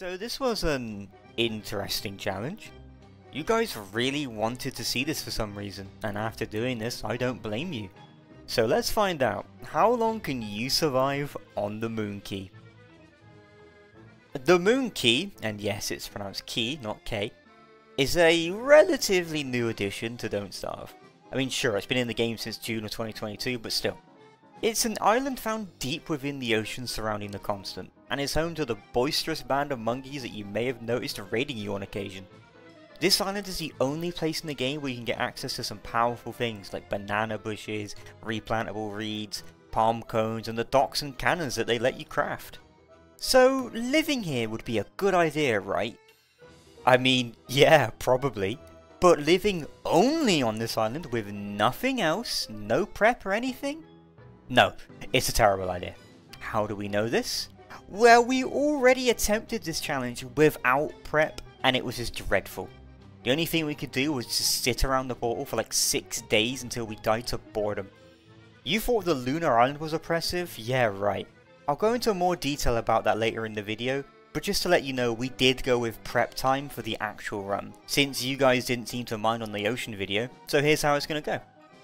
So this was an interesting challenge. You guys really wanted to see this for some reason, and after doing this, I don't blame you. So let's find out, how long can you survive on the Moon Quay? The Moon Quay, and yes, it's pronounced Quay, not K, is a relatively new addition to Don't Starve. I mean, sure, it's been in the game since June of 2022, but still. It's an island found deep within the ocean surrounding the Constant, and is home to the boisterous band of monkeys that you may have noticed raiding you on occasion. This island is the only place in the game where you can get access to some powerful things like banana bushes, replantable reeds, palm cones, and the docks and cannons that they let you craft. So living here would be a good idea, right? I mean, yeah, probably. But living only on this island with nothing else, no prep or anything? No, it's a terrible idea. How do we know this? Well, we already attempted this challenge without prep and it was just dreadful. The only thing we could do was just sit around the portal for like 6 days until we died to boredom. You thought the Lunar Island was oppressive? Yeah, right. I'll go into more detail about that later in the video, but just to let you know, we did go with prep time for the actual run, since you guys didn't seem to mind on the ocean video, so here's how it's gonna go.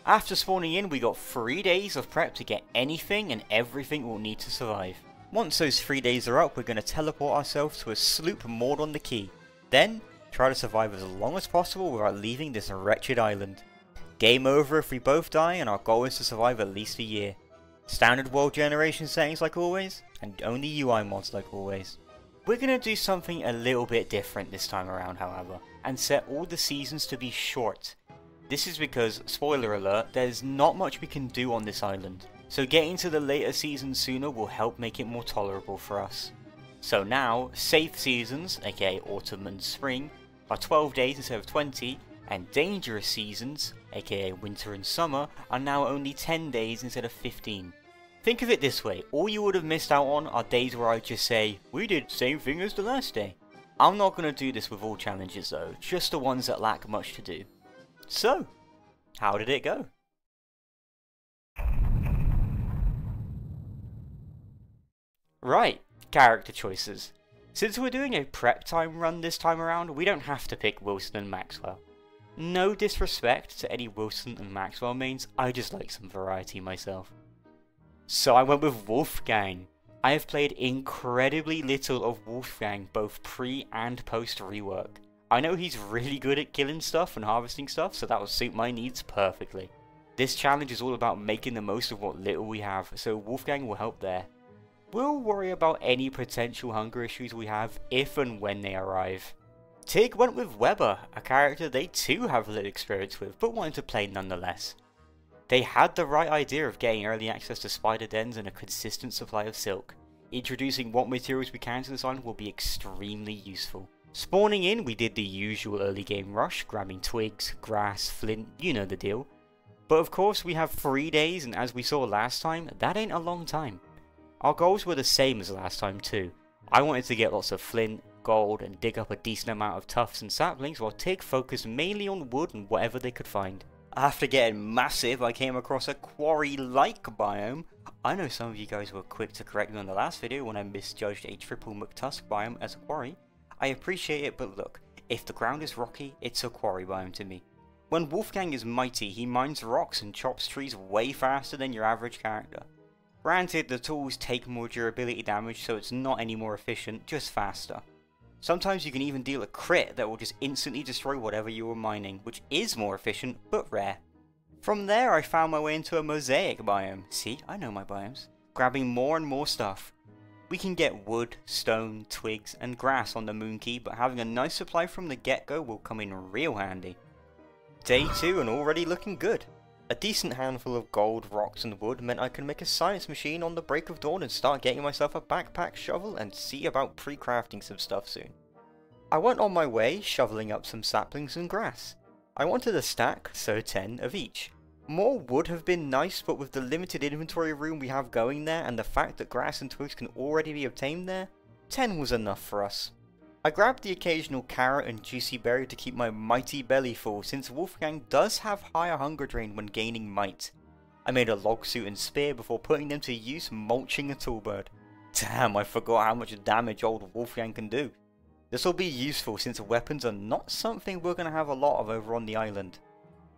After spawning in, we got 3 days of prep to get anything and everything we'll need to survive. Once those 3 days are up, we're going to teleport ourselves to a sloop moored on the quay. Then, try to survive as long as possible without leaving this wretched island. Game over if we both die, and our goal is to survive at least a year. Standard world generation settings like always, and only UI mods like always. We're going to do something a little bit different this time around, however, and set all the seasons to be short. This is because, spoiler alert, there's not much we can do on this island. So getting to the later seasons sooner will help make it more tolerable for us. So now, safe seasons, aka autumn and spring, are 12 days instead of 20, and dangerous seasons, aka winter and summer, are now only 10 days instead of 15. Think of it this way, all you would have missed out on are days where I just say, we did the same thing as the last day. I'm not going to do this with all challenges though, just the ones that lack much to do. So, how did it go? Right, character choices. Since we're doing a prep time run this time around, we don't have to pick Wilson and Maxwell. No disrespect to any Wilson and Maxwell mains, I just like some variety myself. So I went with Wolfgang. I have played incredibly little of Wolfgang both pre and post rework. I know he's really good at killing stuff and harvesting stuff, so that will suit my needs perfectly. This challenge is all about making the most of what little we have, so Wolfgang will help there. We'll worry about any potential hunger issues we have if and when they arrive. Tig went with Webber, a character they too have little experience with but wanted to play nonetheless. They had the right idea of getting early access to spider dens and a consistent supply of silk. Introducing what materials we can to this island will be extremely useful. Spawning in, we did the usual early game rush, grabbing twigs, grass, flint, you know the deal. But of course we have 3 days, and as we saw last time, that ain't a long time. Our goals were the same as last time too. I wanted to get lots of flint, gold, and dig up a decent amount of tufts and saplings, while Tig focused mainly on wood and whatever they could find. After getting massive, I came across a quarry-like biome. I know some of you guys were quick to correct me on the last video when I misjudged a triple McTusk biome as a quarry. I appreciate it, but look, if the ground is rocky, it's a quarry biome to me. When Wolfgang is mighty, he mines rocks and chops trees way faster than your average character. Granted, the tools take more durability damage, so it's not any more efficient, just faster. Sometimes you can even deal a crit that will just instantly destroy whatever you were mining, which is more efficient, but rare. From there, I found my way into a mosaic biome. See, I know my biomes. Grabbing more and more stuff. We can get wood, stone, twigs, and grass on the Moon Quay, but having a nice supply from the get-go will come in real handy. Day 2 and already looking good. A decent handful of gold, rocks, and wood meant I could make a science machine on the break of dawn and start getting myself a backpack shovel and see about pre-crafting some stuff soon. I went on my way, shoveling up some saplings and grass. I wanted a stack, so 10 of each. More would have been nice, but with the limited inventory room we have going there and the fact that grass and twigs can already be obtained there, 10 was enough for us. I grabbed the occasional carrot and juicy berry to keep my mighty belly full, since Wolfgang does have higher hunger drain when gaining might. I made a log suit and spear before putting them to use mulching a toolbird. Damn, I forgot how much damage old Wolfgang can do. This will be useful since weapons are not something we're going to have a lot of over on the island.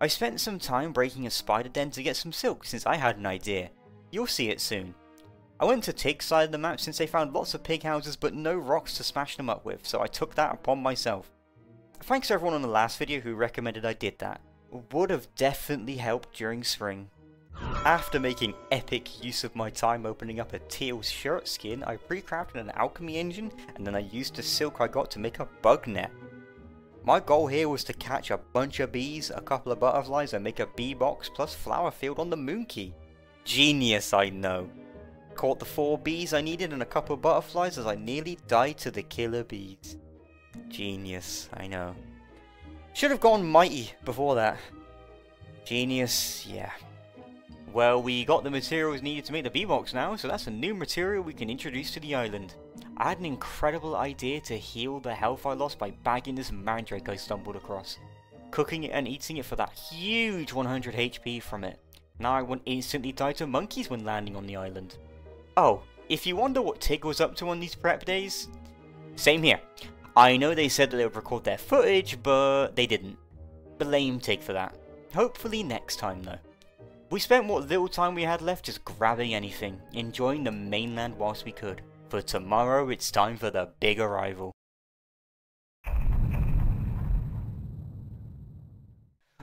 I spent some time breaking a spider den to get some silk since I had an idea. You'll see it soon. I went to Tig's side of the map since they found lots of pig houses but no rocks to smash them up with, so I took that upon myself. Thanks to everyone on the last video who recommended I did that. Would have definitely helped during spring. After making epic use of my time opening up a teal shirt skin, I pre-crafted an alchemy engine and then I used the silk I got to make a bug net. My goal here was to catch a bunch of bees, a couple of butterflies and make a bee box plus flower field on the Moon Quay. Genius, I know. Caught the 4 bees I needed and a couple of butterflies as I nearly died to the killer bees. Genius, I know. Should have gone mighty before that. Genius, yeah. Well, we got the materials needed to make the bee box now, so that's a new material we can introduce to the island. I had an incredible idea to heal the health I lost by bagging this mandrake I stumbled across. Cooking it and eating it for that huge 100 HP from it. Now I won't instantly die to monkeys when landing on the island. Oh, if you wonder what Tig was up to on these prep days, same here. I know they said that they would record their footage, but they didn't. Blame Tig for that. Hopefully next time though. We spent what little time we had left just grabbing anything, enjoying the mainland whilst we could. For tomorrow, it's time for the big arrival.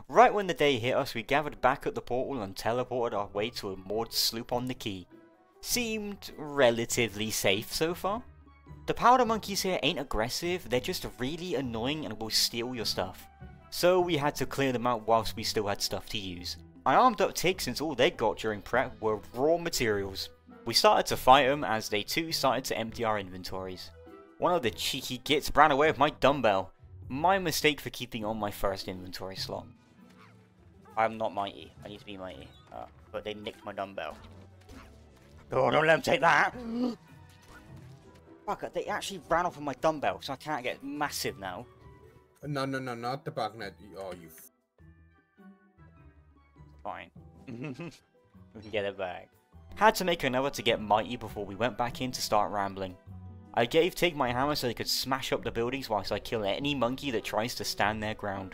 Right when the day hit us, we gathered back at the portal and teleported our way to a moored sloop on the quay. Seemed relatively safe so far. The powder monkeys here ain't aggressive, they're just really annoying and will steal your stuff. So we had to clear them out whilst we still had stuff to use. I armed up Tig since all they got during prep were raw materials. We started to fight them as they too started to empty our inventories. One of the cheeky gits ran away with my dumbbell. My mistake for keeping on my first inventory slot. I'm not mighty, I need to be mighty. But they nicked my dumbbell. Oh, don't let them take that! Fuck, they actually ran off with my dumbbell, so I can't get massive now. No, not the bug net. Oh, you... Fine. We can get it back. Had to make another to get mighty before we went back in to start rambling. I gave Tig my hammer so they could smash up the buildings whilst I kill any monkey that tries to stand their ground.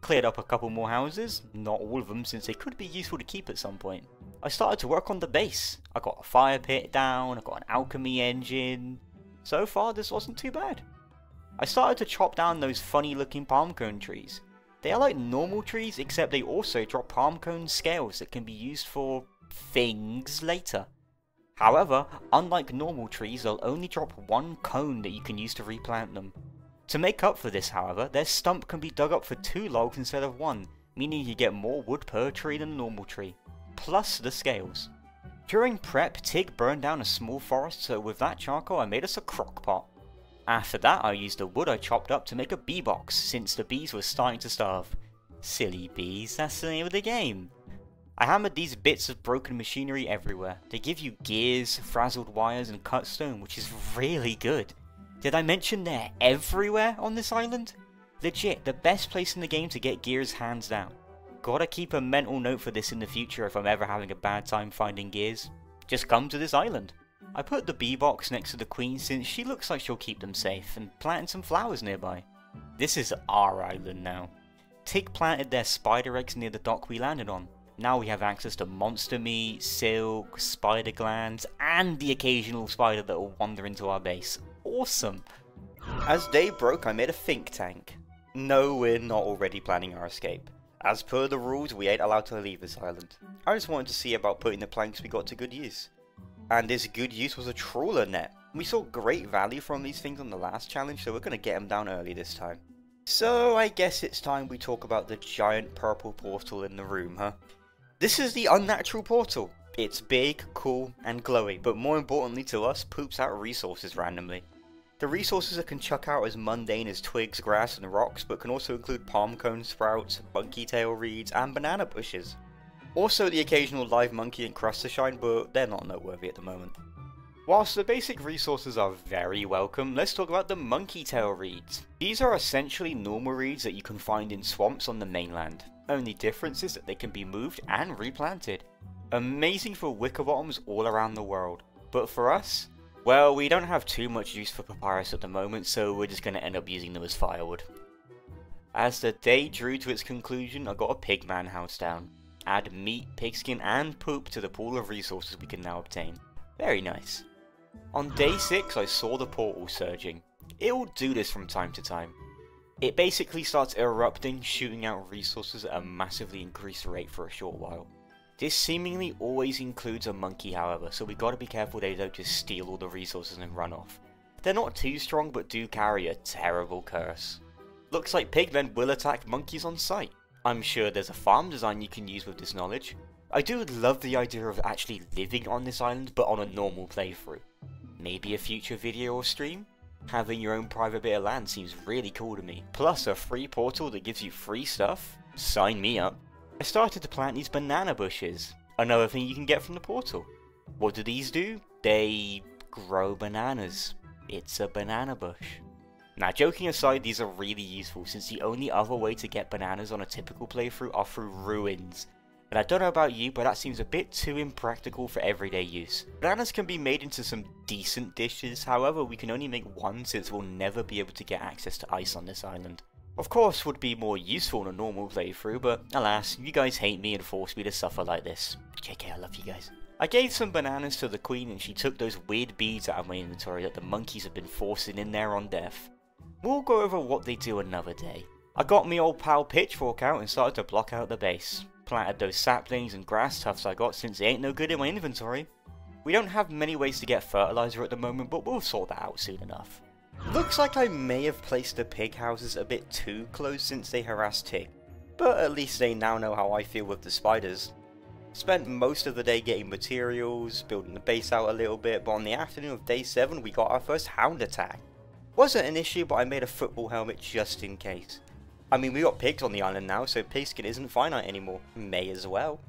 Cleared up a couple more houses, not all of them since they could be useful to keep at some point. I started to work on the base. I got a fire pit down, I got an alchemy engine. So far this wasn't too bad. I started to chop down those funny looking palm cone trees. They are like normal trees, except they also drop palm cone scales that can be used for things later. However, unlike normal trees, they'll only drop one cone that you can use to replant them. To make up for this, however, their stump can be dug up for 2 logs instead of 1, meaning you get more wood per tree than a normal tree, plus the scales. During prep, Tig burned down a small forest, so with that charcoal I made us a crock pot. After that, I used the wood I chopped up to make a bee box, since the bees were starting to starve. Silly bees, that's the name of the game. I hammered these bits of broken machinery everywhere. They give you gears, frazzled wires and cut stone, which is really good. Did I mention they're everywhere on this island? Legit, the best place in the game to get gears hands down. Gotta keep a mental note for this in the future if I'm ever having a bad time finding gears. Just come to this island. I put the bee box next to the queen since she looks like she'll keep them safe, and planted some flowers nearby. This is our island now. Tig planted their spider eggs near the dock we landed on. Now we have access to monster meat, silk, spider glands, and the occasional spider that will wander into our base. Awesome! As day broke, I made a think tank. No, we're not already planning our escape. As per the rules, we ain't allowed to leave this island. I just wanted to see about putting the planks we got to good use. And this good use was a trawler net. We saw great value from these things on the last challenge, so we're going to get them down early this time. So I guess it's time we talk about the giant purple portal in the room, huh? This is the unnatural portal. It's big, cool, and glowy, but more importantly to us, poops out resources randomly. The resources that can chuck out as mundane as twigs, grass, and rocks, but can also include palm cone sprouts, monkey tail reeds, and banana bushes. Also the occasional live monkey and crustacean, but they're not noteworthy at the moment. Whilst the basic resources are very welcome, let's talk about the monkey tail reeds. These are essentially normal reeds that you can find in swamps on the mainland. Only difference is that they can be moved and replanted. Amazing for wicker bottoms all around the world. But for us, Well, we don't have too much use for papyrus at the moment, so we're just going to end up using them as firewood. As the day drew to its conclusion, I got a pigman house down. Add meat, pigskin and poop to the pool of resources we can now obtain. Very nice. On day 6 I saw the portal surging. It will do this from time to time. It basically starts erupting, shooting out resources at a massively increased rate for a short while. This seemingly always includes a monkey however, so we gotta be careful they don't just steal all the resources and run off. They're not too strong but do carry a terrible curse. Looks like pigmen will attack monkeys on sight. I'm sure there's a farm design you can use with this knowledge. I do love the idea of actually living on this island but on a normal playthrough. Maybe a future video or stream? Having your own private bit of land seems really cool to me. Plus a free portal that gives you free stuff? Sign me up. I started to plant these banana bushes, another thing you can get from the portal. What do these do? They grow bananas. It's a banana bush. Now joking aside, these are really useful since the only other way to get bananas on a typical playthrough are through ruins. And I don't know about you, but that seems a bit too impractical for everyday use. Bananas can be made into some decent dishes, however we can only make one since we'll never be able to get access to ice on this island. Of course would be more useful in a normal playthrough, but alas, you guys hate me and force me to suffer like this. JK, I love you guys. I gave some bananas to the queen and she took those weird beads out of my inventory that the monkeys have been forcing in there on death. We'll go over what they do another day. I got me old pal pitchfork out and started to block out the base. Planted those saplings and grass tufts I got since they ain't no good in my inventory. We don't have many ways to get fertilizer at the moment, but we'll sort that out soon enough. Looks like I may have placed the pig houses a bit too close since they harass Tig, but at least they now know how I feel with the spiders. Spent most of the day getting materials, building the base out a little bit, but on the afternoon of day 7 we got our first hound attack. Wasn't an issue, but I made a football helmet just in case. I mean, we got pigs on the island now, so pigskin isn't finite anymore. May as well.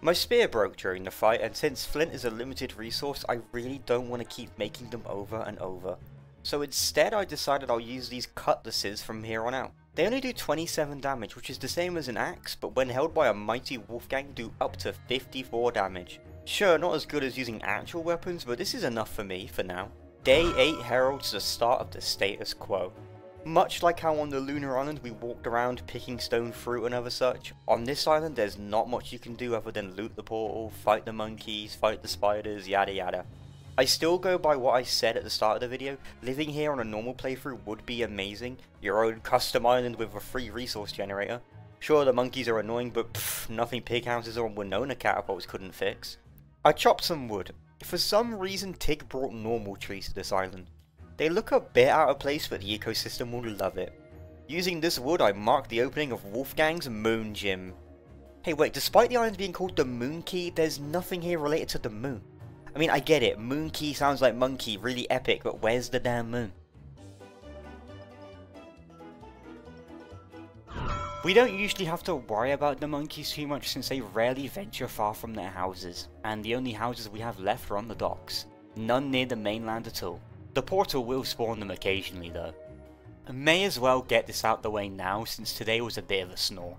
My spear broke during the fight, and since flint is a limited resource, I really don't want to keep making them over and over. So instead, I decided I'll use these cutlasses from here on out. They only do 27 damage, which is the same as an axe, but when held by a mighty Wolfgang, do up to 54 damage. Sure, not as good as using actual weapons, but this is enough for me for now. Day 8 heralds the start of the status quo. Much like how on the Lunar Island we walked around picking stone fruit and other such, on this island there's not much you can do other than loot the portal, fight the monkeys, fight the spiders, yada yada. I still go by what I said at the start of the video, living here on a normal playthrough would be amazing, your own custom island with a free resource generator. Sure, the monkeys are annoying, but pfft, nothing pig houses or Winona catapults couldn't fix. I chopped some wood. For some reason Tig brought normal trees to this island. They look a bit out of place, but the ecosystem will love it. Using this wood, I marked the opening of Wolfgang's moon gym. Hey wait, despite the island being called the Moon Quay, there's nothing here related to the moon. I mean, I get it, Moon Quay sounds like monkey, really epic, but where's the damn moon? We don't usually have to worry about the monkeys too much since they rarely venture far from their houses, and the only houses we have left are on the docks. None near the mainland at all. The portal will spawn them occasionally though. I may as well get this out the way now since today was a bit of a snore.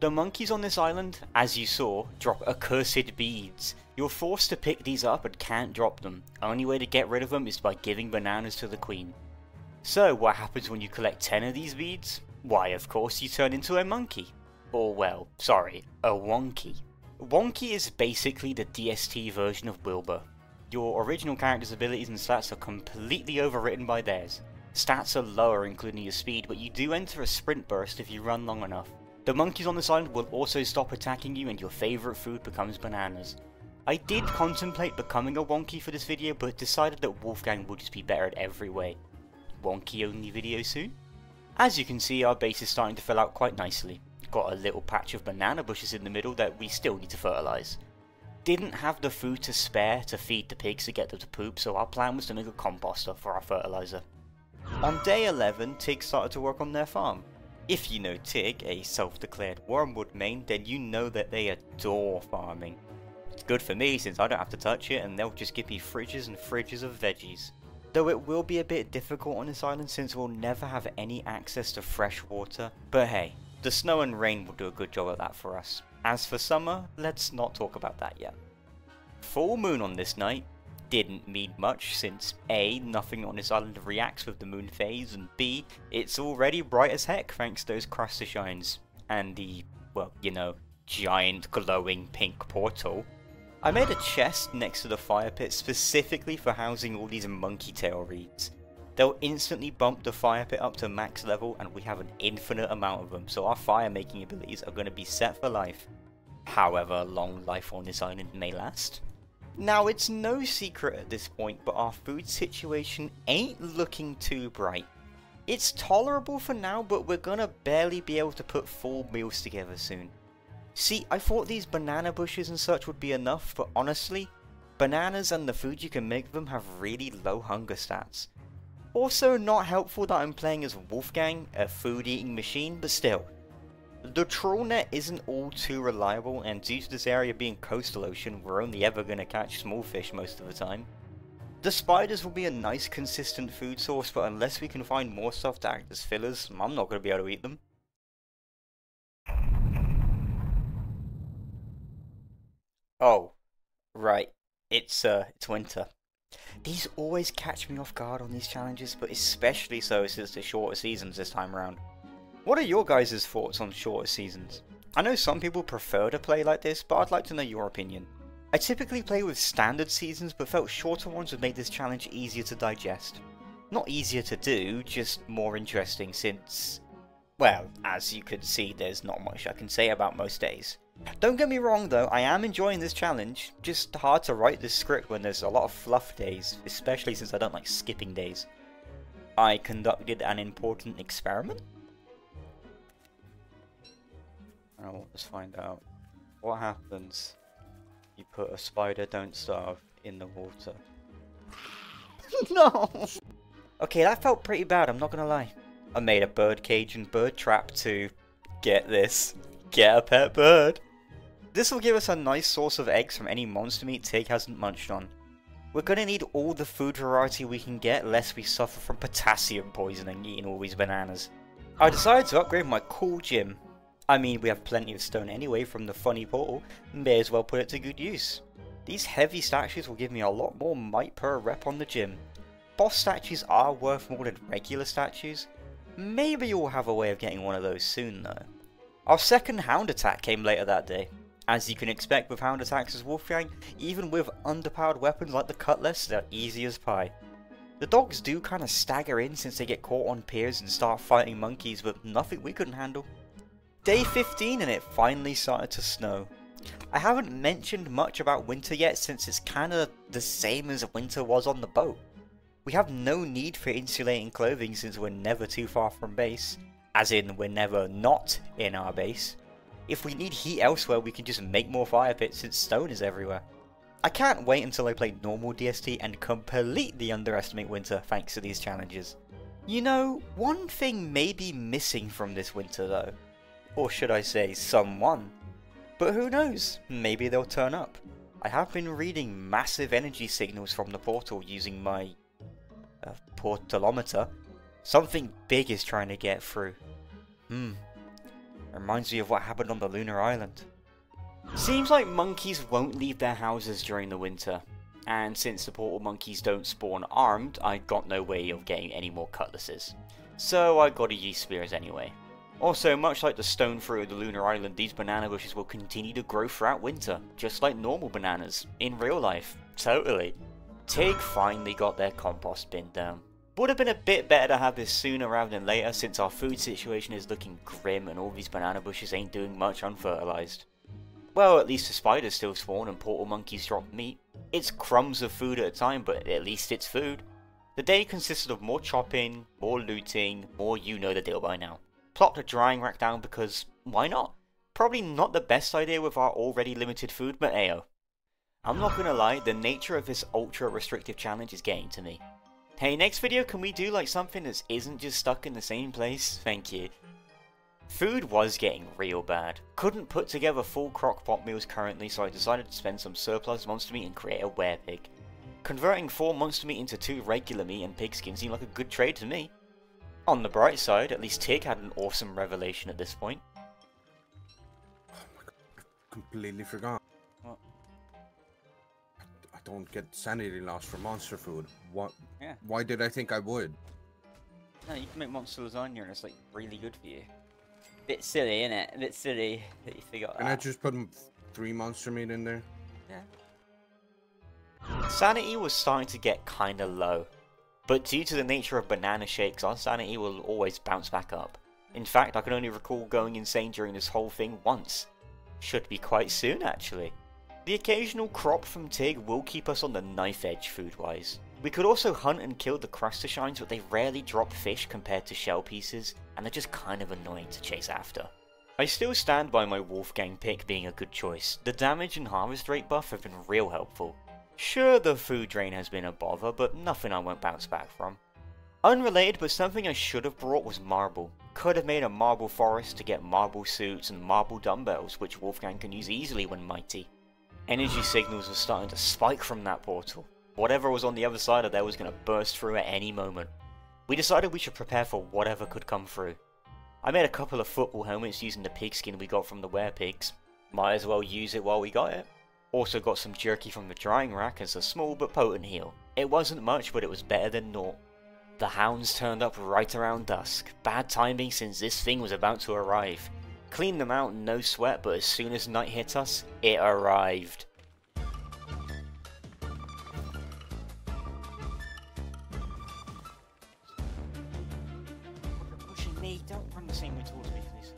The monkeys on this island, as you saw, drop accursed beads. You're forced to pick these up and can't drop them. Only way to get rid of them is by giving bananas to the queen. So what happens when you collect 10 of these beads? Why, of course you turn into a monkey. Or well, sorry, a wonky. Wonky is basically the DST version of Wilbur. Your original character's abilities and stats are completely overwritten by theirs. Stats are lower including your speed, but you do enter a sprint burst if you run long enough. The monkeys on this island will also stop attacking you and your favourite food becomes bananas. I did contemplate becoming a wonky for this video, but decided that Wolfgang would just be better at every way. Wonky only video soon? As you can see, our base is starting to fill out quite nicely. Got a little patch of banana bushes in the middle that we still need to fertilise. Didn't have the food to spare to feed the pigs to get them to poop, so our plan was to make a composter for our fertilizer. On day 11, Tig started to work on their farm. If you know Tig, a self-declared Wormwood main, then you know that they adore farming. It's good for me since I don't have to touch it and they'll just give me fridges and fridges of veggies. Though it will be a bit difficult on this island since we'll never have any access to fresh water, but hey, the snow and rain will do a good job at that for us. As for summer, let's not talk about that yet. Full moon on this night. didn't mean much, since A, nothing on this island reacts with the moon phase, and B, it's already bright as heck thanks to those crustaceans and the, well, you know, giant glowing pink portal. I made a chest next to the fire pit specifically for housing all these monkey tail reeds. They'll instantly bump the fire pit up to max level and we have an infinite amount of them, so our fire making abilities are going to be set for life. However long life on this island may last. Now it's no secret at this point, but our food situation ain't looking too bright. It's tolerable for now, but we're gonna barely be able to put full meals together soon. See, I thought these banana bushes and such would be enough, but honestly, bananas and the food you can make them have really low hunger stats. Also not helpful that I'm playing as Wolfgang, a food eating machine, but still. The trawl net isn't all too reliable, and due to this area being coastal ocean, we're only ever going to catch small fish most of the time. The spiders will be a nice consistent food source, but unless we can find more stuff to act as fillers, I'm not going to be able to eat them. Oh, right, it's winter. These always catch me off guard on these challenges, but especially so since the shorter seasons this time around. What are your guys' thoughts on shorter seasons? I know some people prefer to play like this, but I'd like to know your opinion. I typically play with standard seasons, but felt shorter ones would make this challenge easier to digest. Not easier to do, just more interesting since, well, as you can see, there's not much I can say about most days. Don't get me wrong though, I am enjoying this challenge, just hard to write this script when there's a lot of fluff days, especially since I don't like skipping days. I conducted an important experiment? I'll just find out what happens. You put a spider, don't starve, in the water. No! Okay, that felt pretty bad, I'm not gonna lie. I made a bird cage and bird trap to get this. Get a pet bird! This will give us a nice source of eggs from any monster meat Tig hasn't munched on. We're gonna need all the food variety we can get, lest we suffer from potassium poisoning eating all these bananas. I decided to upgrade my cool gym. I mean, we have plenty of stone anyway from the funny portal, may as well put it to good use. These heavy statues will give me a lot more might per rep on the gym. Boss statues are worth more than regular statues. Maybe you'll have a way of getting one of those soon though. Our second hound attack came later that day. As you can expect with hound attacks as Wolfgang, even with underpowered weapons like the cutlass, they're easy as pie. The dogs do kind of stagger in since they get caught on piers and start fighting monkeys, but nothing we couldn't handle. Day 15 and it finally started to snow. I haven't mentioned much about winter yet since it's kinda the same as winter was on the boat. We have no need for insulating clothing since we're never too far from base, as in we're never not in our base. If we need heat elsewhere we can just make more fire pits since stone is everywhere. I can't wait until I play normal DST and completely underestimate winter thanks to these challenges. You know, one thing may be missing from this winter though. Or should I say, someone. But who knows, maybe they'll turn up. I have been reading massive energy signals from the portal using my portalometer. Something big is trying to get through. Reminds me of what happened on the Lunar Island. Seems like monkeys won't leave their houses during the winter. And since the portal monkeys don't spawn armed, I got no way of getting any more cutlasses. So I gotta use spears anyway. Also, much like the stone fruit of the Lunar Island, these banana bushes will continue to grow throughout winter, just like normal bananas, in real life, totally. Tig finally got their compost bin down. Would have been a bit better to have this sooner rather than later since our food situation is looking grim and all these banana bushes ain't doing much unfertilized. Well, at least the spiders still spawn and portal monkeys drop meat. It's crumbs of food at a time, but at least it's food. The day consisted of more chopping, more looting, more you know the deal by now. Plopped a drying rack down because, why not? Probably not the best idea with our already limited food, but ayo. I'm not gonna lie, the nature of this ultra restrictive challenge is getting to me. Hey, next video can we do like something that isn't just stuck in the same place? Thank you. Food was getting real bad. Couldn't put together full crockpot meals currently, so I decided to spend some surplus monster meat and create a werepig. Converting 4 monster meat into 2 regular meat and pigskin seemed like a good trade to me. On the bright side, at least Tig had an awesome revelation at this point. Oh my god, I completely forgot. What? I don't get sanity loss from monster food. What? Yeah. Why did I think I would? No, you can make monster lasagna and it's like really good for you. Bit silly, isn't it? A bit silly that you forgot that. And I just put 3 monster meat in there. Yeah. Sanity was starting to get kind of low, but due to the nature of banana shakes, our sanity will always bounce back up. In fact, I can only recall going insane during this whole thing once. Should be quite soon, actually. The occasional crop from Tig will keep us on the knife edge food-wise. We could also hunt and kill the crustaceans, but they rarely drop fish compared to shell pieces, and they're just kind of annoying to chase after. I still stand by my Wolfgang pick being a good choice. The damage and harvest rate buff have been real helpful. Sure, the food drain has been a bother, but nothing I won't bounce back from. Unrelated, but something I should have brought was marble. Could have made a marble forest to get marble suits and marble dumbbells, which Wolfgang can use easily when mighty. Energy signals were starting to spike from that portal. Whatever was on the other side of there was going to burst through at any moment. We decided we should prepare for whatever could come through. I made a couple of football helmets using the pigskin we got from the werepigs. Might as well use it while we got it. Also got some jerky from the drying rack as a small but potent heal. It wasn't much, but it was better than naught. The hounds turned up right around dusk. Bad timing since this thing was about to arrive. Cleaned them out, no sweat, but as soon as night hit us, it arrived. Pushing me, don't run the same way towards me, please.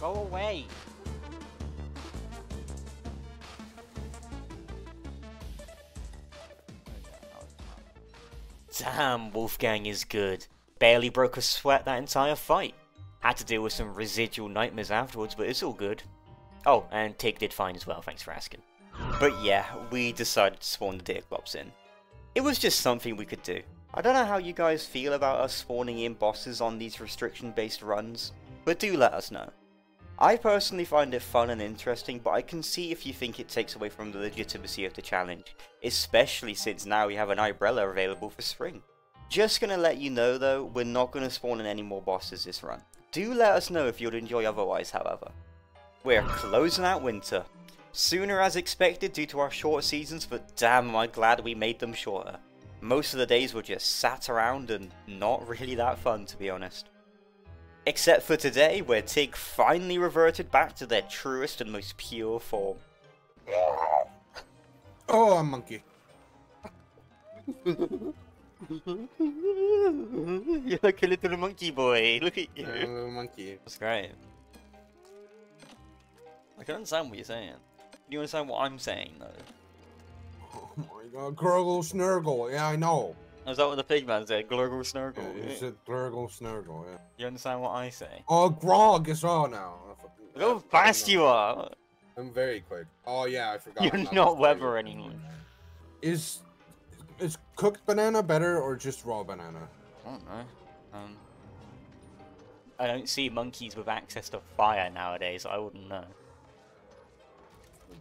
Go away! Damn, Wolfgang is good. Barely broke a sweat that entire fight. Had to deal with some residual nightmares afterwards, but it's all good. Oh, and Tig did fine as well, thanks for asking. But yeah, we decided to spawn the Deerclops in. It was just something we could do. I don't know how you guys feel about us spawning in bosses on these restriction-based runs, but do let us know. I personally find it fun and interesting, but I can see if you think it takes away from the legitimacy of the challenge, especially since now we have an umbrella available for spring. Just gonna let you know though, we're not gonna spawn in any more bosses this run. Do let us know if you'd enjoy otherwise, however. We're closing out winter. Sooner as expected due to our short seasons, but damn am I glad we made them shorter. Most of the days were just sat around and not really that fun, to be honest. Except for today, where Tig finally reverted back to their truest and most pure form. Oh, a monkey. You're like a little monkey boy, look at you. A little monkey. That's great. I can understand what you're saying. Do you understand what I'm saying, though? Oh my god, Gurgle Snurgle, yeah I know. Is that what the pig man said? Glurgle Snurgle? Yeah, he said Glurgle Snurgle, yeah. You understand what I say? Oh, Grog is all now. Look how fast you are! I'm very quick. Oh yeah, I forgot. You're not Webber anymore. Is cooked banana better or just raw banana? I don't know. I don't see monkeys with access to fire nowadays, so I wouldn't know.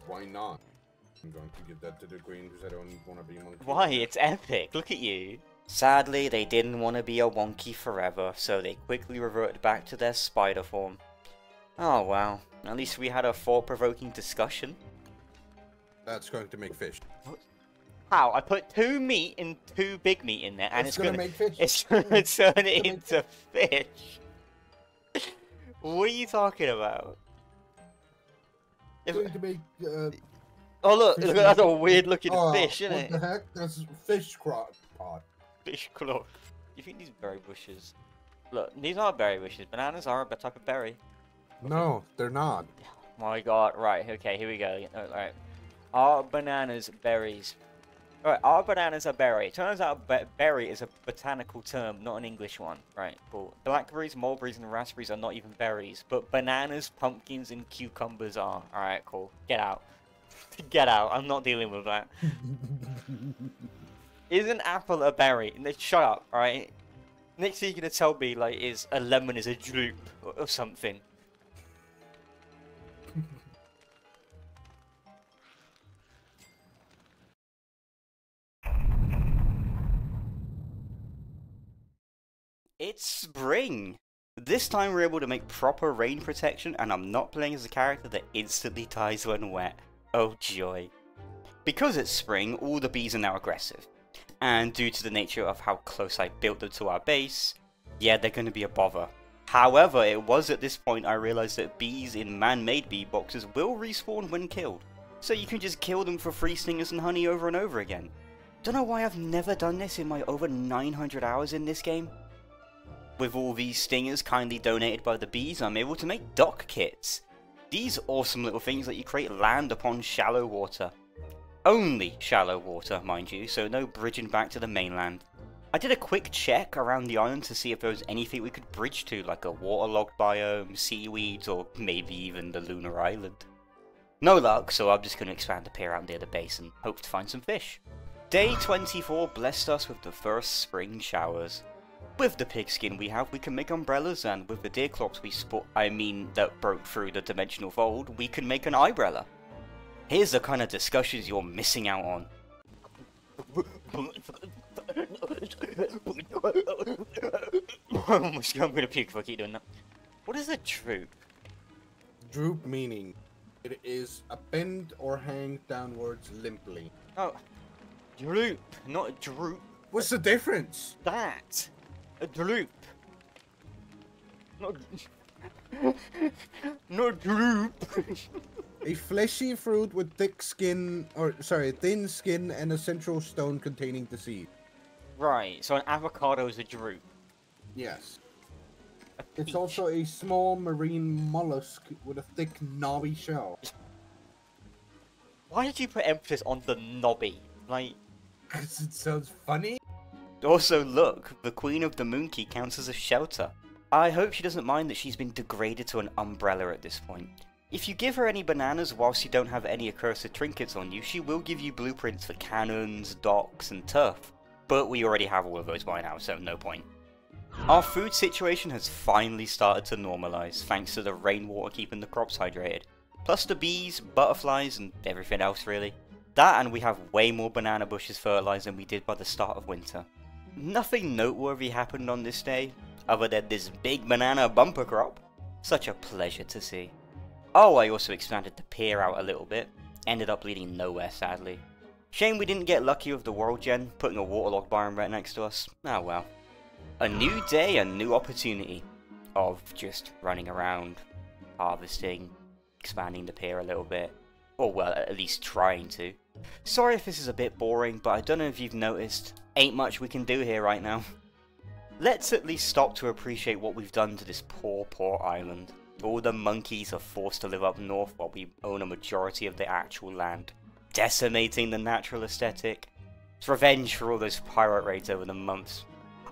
Why not? I'm going to give that to the green because I don't want to be a monkey. Why? It's epic. Look at you. Sadly, they didn't want to be a wonky forever, so they quickly reverted back to their spider form. Oh, well. At least we had a thought-provoking discussion. That's going to make fish. What? How? I put 2 meat and 2 big meat in there, and it's going to turn it into fish. What are you talking about? It's going to make... Oh look, that's a weird looking fish, isn't it? What the heck? That's a fish crock pot. Fish crock. You think these berry bushes... Look, these are berry bushes. Bananas are a type of berry. No, they're not. Oh my god, right, okay, here we go. Alright. Are bananas berries? Alright, are bananas a berry? It turns out berry is a botanical term, not an English one. Right, cool. Blackberries, mulberries, and raspberries are not even berries. But bananas, pumpkins, and cucumbers are. Alright, cool. Get out. Get out, I'm not dealing with that. Is an apple a berry? Shut up, alright? Next thing you're gonna tell me, like, is a lemon is a drupe or something. It's spring! This time we're able to make proper rain protection, and I'm not playing as a character that instantly dies when wet. Oh joy. Because it's spring, all the bees are now aggressive. And due to the nature of how close I built them to our base, yeah, they're going to be a bother. However, it was at this point I realised that bees in man-made bee boxes will respawn when killed. So you can just kill them for free stingers and honey over and over again. Don't know why I've never done this in my over 900 hours in this game. With all these stingers kindly donated by the bees, I'm able to make dock kits. These awesome little things that you create land upon shallow water. Only shallow water, mind you, so no bridging back to the mainland. I did a quick check around the island to see if there was anything we could bridge to, like a waterlogged biome, seaweeds, or maybe even the Lunar Island. No luck, so I'm just going to expand the pier out near the base and hope to find some fish. Day 24 blessed us with the first spring showers. With the pigskin we have, we can make umbrellas, and with the Deerclops we that broke through the dimensional fold, we can make an eyebrella. Here's the kind of discussions you're missing out on. I'm gonna puke if I keep doing that. What is a droop? Droop meaning it is a bend or hang downwards limply. Oh, droop, not a droop. What's the difference? That. A droop. Not droop. A fleshy fruit with thin skin and a central stone containing the seed. Right, so an avocado is a drupe. Yes. It's also a small marine mollusk with a thick knobby shell. Why did you put emphasis on the knobby? Like... Because it sounds funny? Also look, the Queen of the Moon Quay counts as a shelter. I hope she doesn't mind that she's been degraded to an umbrella at this point. If you give her any bananas whilst you don't have any accursed trinkets on you, she will give you blueprints for cannons, docks, and turf. But we already have all of those by now, so no point. Our food situation has finally started to normalise, thanks to the rainwater keeping the crops hydrated. Plus the bees, butterflies, and everything else really. That, and we have way more banana bushes fertilised than we did by the start of winter. Nothing noteworthy happened on this day, other than this big banana bumper crop. Such a pleasure to see. Oh, I also expanded the pier out a little bit. Ended up leading nowhere, sadly. Shame we didn't get lucky with the world gen, putting a waterlogged biome right next to us. Ah well. A new day, a new opportunity of just running around, harvesting, expanding the pier a little bit. Or well, at least trying to. Sorry if this is a bit boring, but I don't know if you've noticed, ain't much we can do here right now. Let's at least stop to appreciate what we've done to this poor, poor island. All the monkeys are forced to live up north while we own a majority of the actual land, decimating the natural aesthetic. It's revenge for all those pirate raids over the months.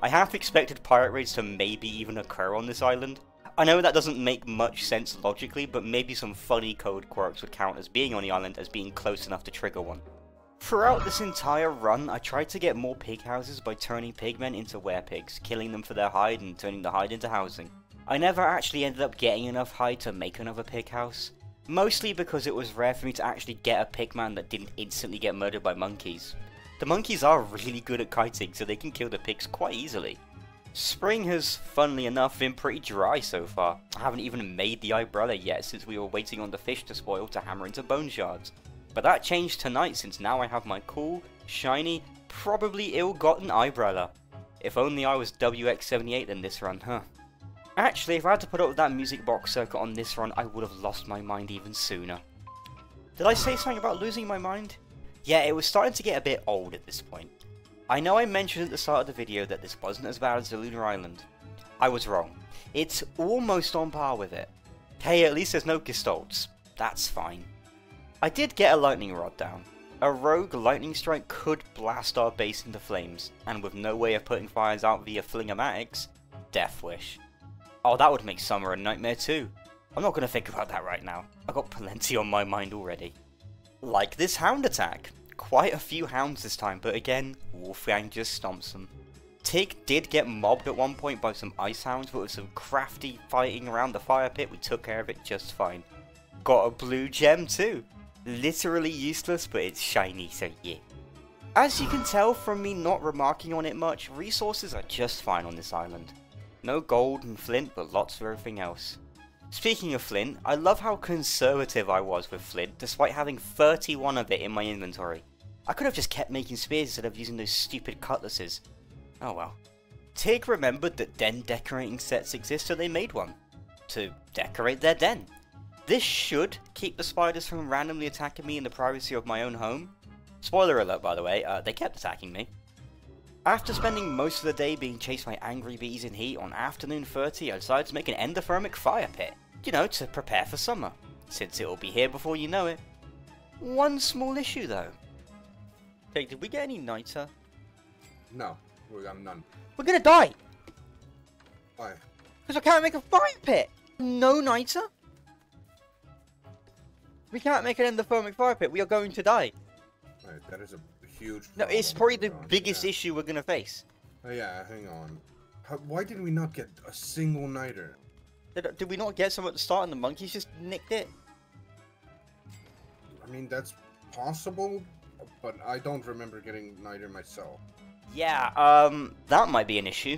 I half expected pirate raids to maybe even occur on this island. I know that doesn't make much sense logically, but maybe some funny code quirks would count as being on the island as being close enough to trigger one. Throughout this entire run, I tried to get more pig houses by turning pigmen into werepigs, killing them for their hide and turning the hide into housing. I never actually ended up getting enough hide to make another pig house, mostly because it was rare for me to actually get a pigman that didn't instantly get murdered by monkeys. The monkeys are really good at kiting, so they can kill the pigs quite easily. Spring has, funnily enough, been pretty dry so far. I haven't even made the umbrella yet since we were waiting on the fish to spoil to hammer into bone shards. But that changed tonight since now I have my cool, shiny, probably ill-gotten umbrella. If only I was WX78 in this run, huh? Actually, if I had to put up with that music box circuit on this run, I would have lost my mind even sooner. Did I say something about losing my mind? Yeah, it was starting to get a bit old at this point. I know I mentioned at the start of the video that this wasn't as bad as the Lunar Island. I was wrong. It's almost on par with it. Hey, at least there's no gestalts. That's fine. I did get a lightning rod down. A rogue lightning strike could blast our base into flames, and with no way of putting fires out via fling-o-matics, death wish. Oh, that would make summer a nightmare too. I'm not going to think about that right now. I've got plenty on my mind already. Like this hound attack. Quite a few hounds this time, but again, Wolfgang just stomps them. Tig did get mobbed at one point by some ice hounds, but with some crafty fighting around the fire pit, we took care of it just fine. Got a blue gem too. Literally useless, but it's shiny, so yeah. As you can tell from me not remarking on it much, resources are just fine on this island. No gold and flint, but lots of everything else. Speaking of flint, I love how conservative I was with flint, despite having 31 of it in my inventory. I could have just kept making spears instead of using those stupid cutlasses. Oh well. Tig remembered that den decorating sets exist, so they made one. To decorate their den. This should keep the spiders from randomly attacking me in the privacy of my own home. Spoiler alert, by the way, they kept attacking me. After spending most of the day being chased by angry bees in heat, on afternoon 30 I decided to make an endothermic fire pit. You know, to prepare for summer, since it'll be here before you know it. One small issue though. Jake, did we get any nighter? No, we got none. We're gonna die! Why? Because I can't make a fire pit! No nighter? We can't make an endothermic fire pit, we are going to die. Right, that is a huge problem. No, it's probably the biggest issue we're gonna face. Oh, yeah, hang on. Why did we not get a single nighter? Did we not get some at the start and the monkeys just nicked it? I mean, that's possible, but I don't remember getting nighter myself. Yeah, that might be an issue.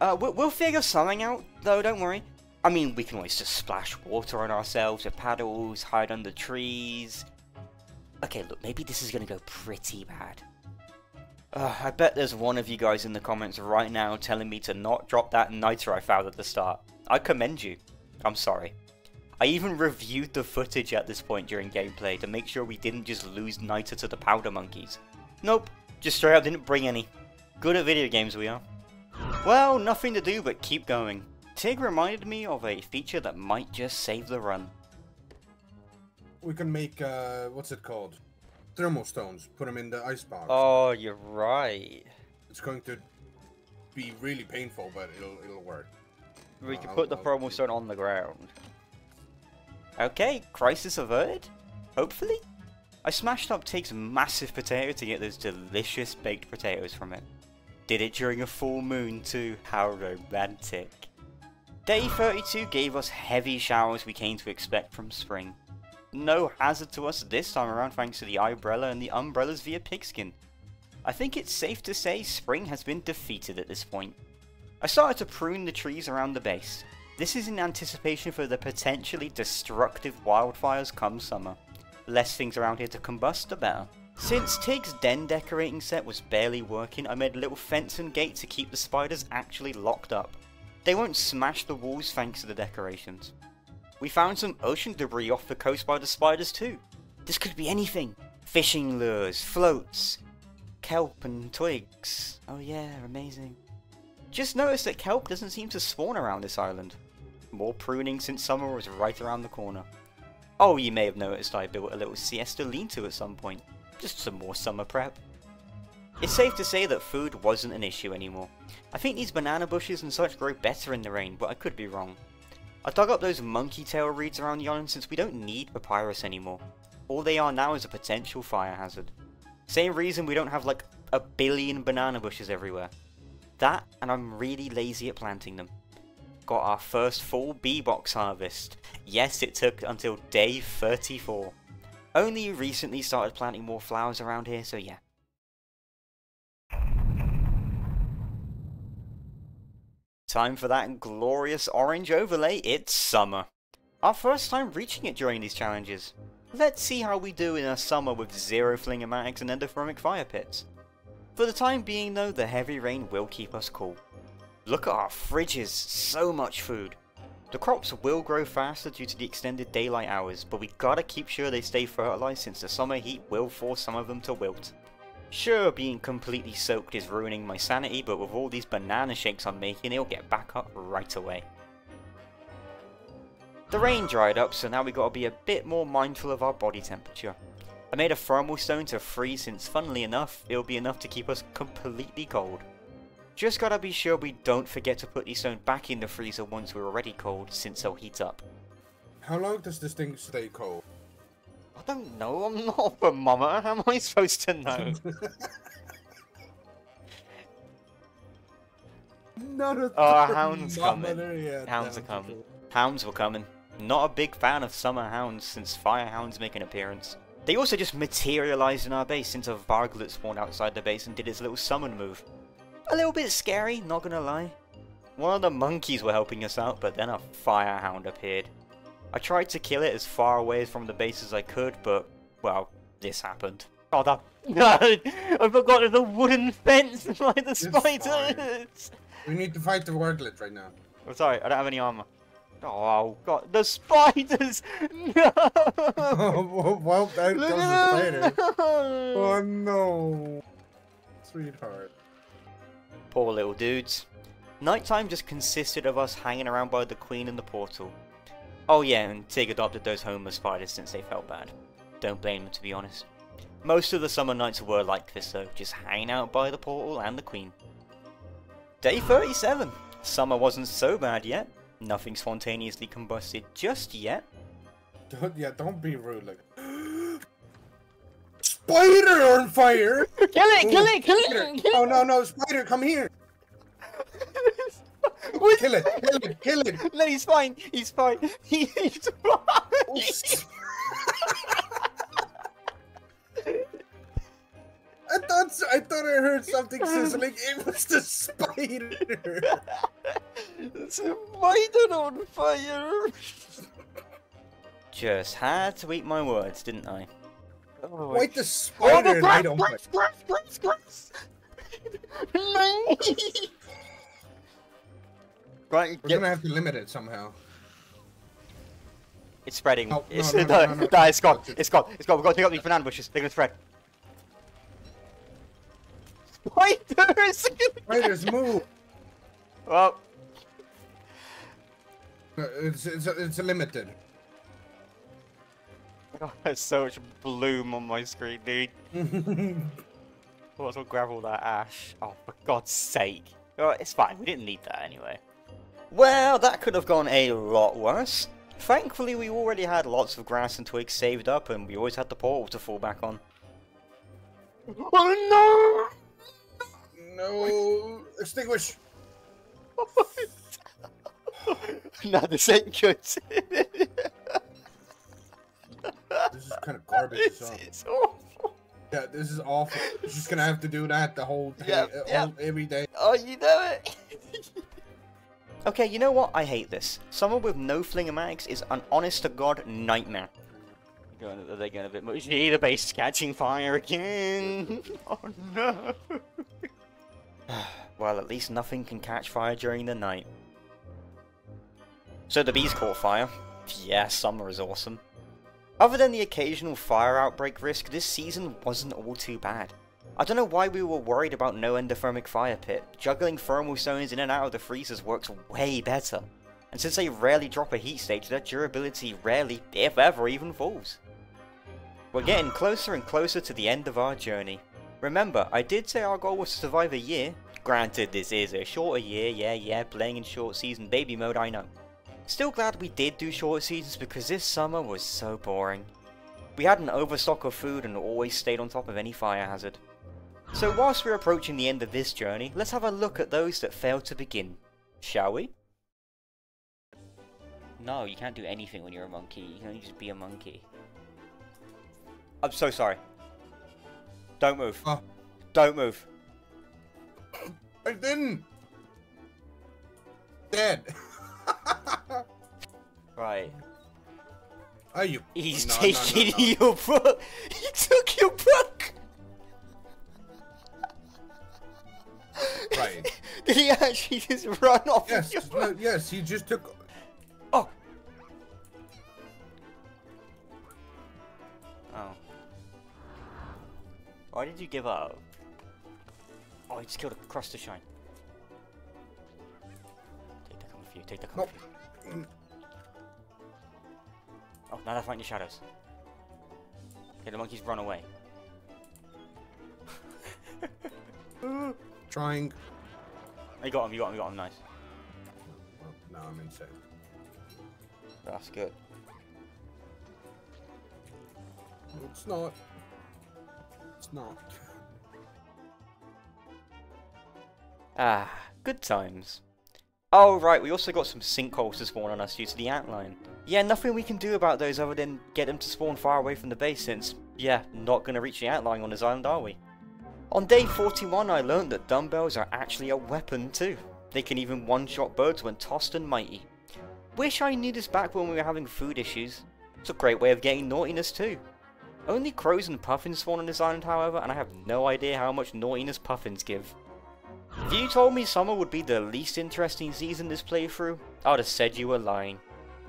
We'll figure something out, though, don't worry. I mean, we can always just splash water on ourselves with paddles, hide under trees. Okay, look, maybe this is gonna go pretty bad. I bet there's one of you guys in the comments right now telling me to not drop that nighter I found at the start. I commend you. I'm sorry. I even reviewed the footage at this point during gameplay to make sure we didn't just lose nighter to the powder monkeys. Nope, just straight up didn't bring any. Good at video games we are. Well, nothing to do but keep going. Tig reminded me of a feature that might just save the run. We can make, what's it called? Thermal stones. Put them in the icebox. Oh, you're right. It's going to be really painful, but it'll work. We can put the thermal stone on the ground. Okay, crisis averted? Hopefully? I smashed up Tig's massive potato to get those delicious baked potatoes from it. Did it during a full moon too. How romantic. Day 32 gave us heavy showers we came to expect from spring. No hazard to us this time around thanks to the umbrella and the umbrellas via pigskin. I think it's safe to say spring has been defeated at this point. I started to prune the trees around the base. This is in anticipation for the potentially destructive wildfires come summer. The less things around here to combust, the better. Since Tig's den decorating set was barely working, I made a little fence and gate to keep the spiders actually locked up. They won't smash the walls thanks to the decorations. We found some ocean debris off the coast by the spiders too. This could be anything. Fishing lures, floats, kelp and twigs. Oh yeah, amazing. Just noticed that kelp doesn't seem to spawn around this island. More pruning since summer was right around the corner. Oh, you may have noticed I built a little siesta lean-to at some point. Just some more summer prep. It's safe to say that food wasn't an issue anymore. I think these banana bushes and such grow better in the rain, but I could be wrong. I dug up those monkey tail reeds around the island since we don't need papyrus anymore. All they are now is a potential fire hazard. Same reason we don't have like a billion banana bushes everywhere. That, and I'm really lazy at planting them. Got our first full bee box harvest. Yes, it took until day 34. Only recently started planting more flowers around here, so yeah. Time for that glorious orange overlay, it's summer. Our first time reaching it during these challenges. Let's see how we do in a summer with zero flingomatics and endothermic fire pits. For the time being though, the heavy rain will keep us cool. Look at our fridges, so much food. The crops will grow faster due to the extended daylight hours, but we gotta keep sure they stay fertilized since the summer heat will force some of them to wilt. Sure, being completely soaked is ruining my sanity, but with all these banana shakes I'm making, it'll get back up right away. The rain dried up, so now we gotta be a bit more mindful of our body temperature. I made a thermal stone to freeze since, funnily enough, it'll be enough to keep us completely cold. Just gotta be sure we don't forget to put the stone back in the freezer once we're already cold, since they'll heat up. How long does this thing stay cold? I don't know, I'm not a thermometer, how am I supposed to know? Not a hounds coming. Yeah, hounds are coming. Hounds were coming. Not a big fan of summer hounds, since fire hounds make an appearance. They also just materialized in our base, since a varglet spawned outside the base and did its little summon move. A little bit scary, not gonna lie. One of the monkeys were helping us out, but then a firehound appeared. I tried to kill it as far away from the base as I could, but, well, this happened. Oh, that... No! I forgot the wooden fence by the spiders! We need to fight the worklet right now. I'm sorry, I don't have any armor. Oh, God, the spiders! No! Well, that was the spider. Oh, no. Sweetheart. Poor little dudes. Nighttime just consisted of us hanging around by the Queen and the portal. Oh, yeah, and Tig adopted those homeless spiders since they felt bad. Don't blame them, to be honest. Most of the summer nights were like this, though, just hanging out by the portal and the Queen. Day 37! Summer wasn't so bad yet. Nothing spontaneously combusted just yet. Don't be rude, like... Spider on fire! Kill it, kill it, kill it! Kill it. Oh, no, spider, come here! Kill it, kill it, kill it! No, he's fine, he's fine. He's fine! I thought I heard something sizzling. It was the spider. Spider on fire. Just had to eat my words, didn't I? Oh, wait, the spider light on fire. Right, we're gonna have to limit it somehow. It's spreading. Oh, no, it's gone. It's gone. It's gone. We've got to pick up these banana bushes. They're gonna spread. Spiders! Spiders, move! Well... It's limited. God, there's so much bloom on my screen, dude. Well, I'll grab all that ash. Oh, for God's sake. Oh, it's fine, we didn't need that anyway. Well, that could have gone a lot worse. Thankfully, we already had lots of grass and twigs saved up, and we always had the portal to fall back on. Oh no! No! Extinguish! No, this ain't good. This is kind of garbage. It's awful. Yeah, this is awful. You're just gonna have to do that the whole day, every day. Oh, you know it! Okay, you know what? I hate this. Someone with no flingamatics is an honest-to-God nightmare. Are they going a bit much? The base catching fire again! Oh no! Well, at least nothing can catch fire during the night. So the bees caught fire. Yeah, summer is awesome. Other than the occasional fire outbreak risk, this season wasn't all too bad. I don't know why we were worried about no endothermic fire pit. Juggling thermal stones in and out of the freezers works way better. And since they rarely drop a heat stage, their durability rarely, if ever, even falls. We're getting closer and closer to the end of our journey. Remember, I did say our goal was to survive a year. Granted, this is a shorter year, yeah, playing in short season baby mode, I know. Still glad we did do short seasons because this summer was so boring. We had an overstock of food and always stayed on top of any fire hazard. So whilst we're approaching the end of this journey, let's have a look at those that failed to begin, shall we? No, you can't do anything when you're a monkey. You can only just be a monkey. I'm so sorry. Don't move. Oh. Don't move. I didn't. Dead. Right. Are you? He's taking your book. He took your book. Right. Did he actually just run off? Yes. Your book? No, yes. He just took. Oh! Oh. Why did you give up? Oh, I just killed a crustacean. Take that with you, take that with you. Oh, now they're fighting the shadows. Okay, the monkeys run away. Trying. I got him, you got him, you got him, nice. Well, now I'm insane. That's good. It's not. It's not. Ah, good times. Oh right, we also got some sinkholes to spawn on us due to the antlion. Yeah, nothing we can do about those other than get them to spawn far away from the base since, yeah, not gonna reach the antlion on this island, are we? On day 41, I learned that dumbbells are actually a weapon too. They can even one-shot birds when tossed and mighty. Wish I knew this back when we were having food issues. It's a great way of getting naughtiness too. Only crows and puffins spawn on this island however, and I have no idea how much naughtiness puffins give. If you told me summer would be the least interesting season this playthrough, I would have said you were lying.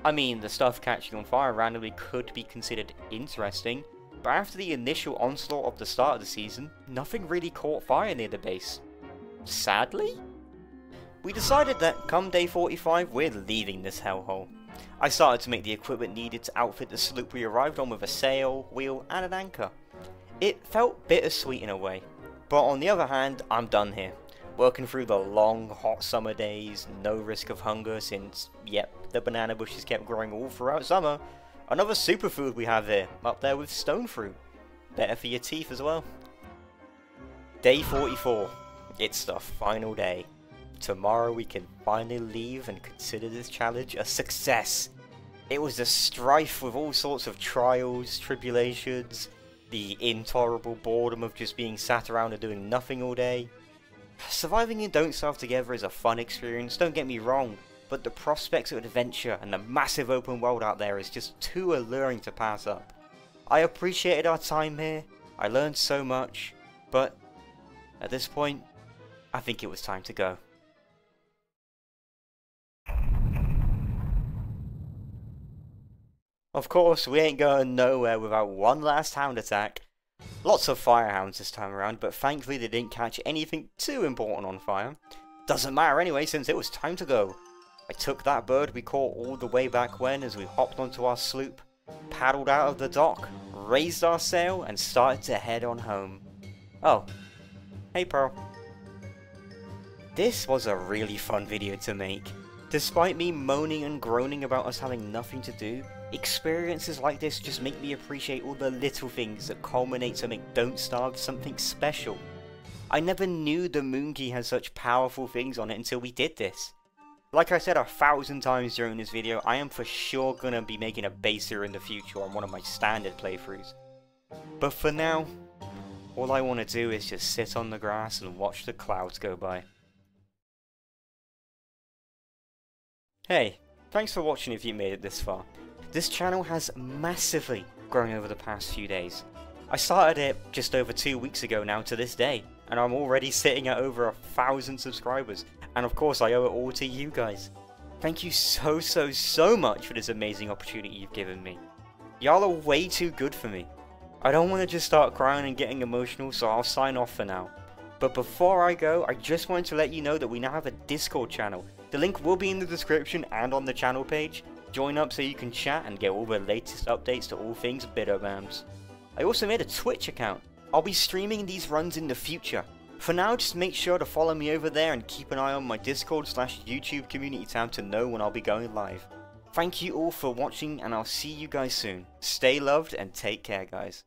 I mean, the stuff catching on fire randomly could be considered interesting, but after the initial onslaught of the start of the season, nothing really caught fire near the base. Sadly? We decided that, come day 45, we're leaving this hellhole. I started to make the equipment needed to outfit the sloop we arrived on with a sail, wheel, and an anchor. It felt bittersweet in a way, but on the other hand, I'm done here. Working through the long, hot summer days, no risk of hunger since, yep, the banana bushes kept growing all throughout summer. Another superfood we have here, up there with stone fruit. Better for your teeth as well. Day 44. It's the final day. Tomorrow we can finally leave and consider this challenge a success. It was a strife with all sorts of trials, tribulations, the intolerable boredom of just being sat around and doing nothing all day. Surviving in Don't Starve Together is a fun experience, don't get me wrong, but the prospects of adventure and the massive open world out there is just too alluring to pass up. I appreciated our time here, I learned so much, but at this point, I think it was time to go. Of course, we ain't going nowhere without one last hound attack. Lots of firehounds this time around, but thankfully they didn't catch anything too important on fire. Doesn't matter anyway, since it was time to go. I took that bird we caught all the way back when as we hopped onto our sloop, paddled out of the dock, raised our sail, and started to head on home. Oh, hey Pearl. This was a really fun video to make. Despite me moaning and groaning about us having nothing to do, experiences like this just make me appreciate all the little things that culminate to make Don't Starve something special. I never knew the Moon Quay had such powerful things on it until we did this. Like I said 1,000 times during this video, I am for sure gonna be making a base here in the future on one of my standard playthroughs. But for now, all I want to do is just sit on the grass and watch the clouds go by. Hey, thanks for watching if you made it this far. This channel has massively grown over the past few days. I started it just over 2 weeks ago now to this day, and I'm already sitting at over 1,000 subscribers, and of course I owe it all to you guys. Thank you so much for this amazing opportunity you've given me. Y'all are way too good for me. I don't want to just start crying and getting emotional, so I'll sign off for now. But before I go, I just wanted to let you know that we now have a Discord channel. The link will be in the description and on the channel page. Join up so you can chat and get all the latest updates to all things BiddoBams. I also made a Twitch account. I'll be streaming these runs in the future. For now, just make sure to follow me over there and keep an eye on my Discord/YouTube community tab to know when I'll be going live. Thank you all for watching and I'll see you guys soon. Stay loved and take care guys.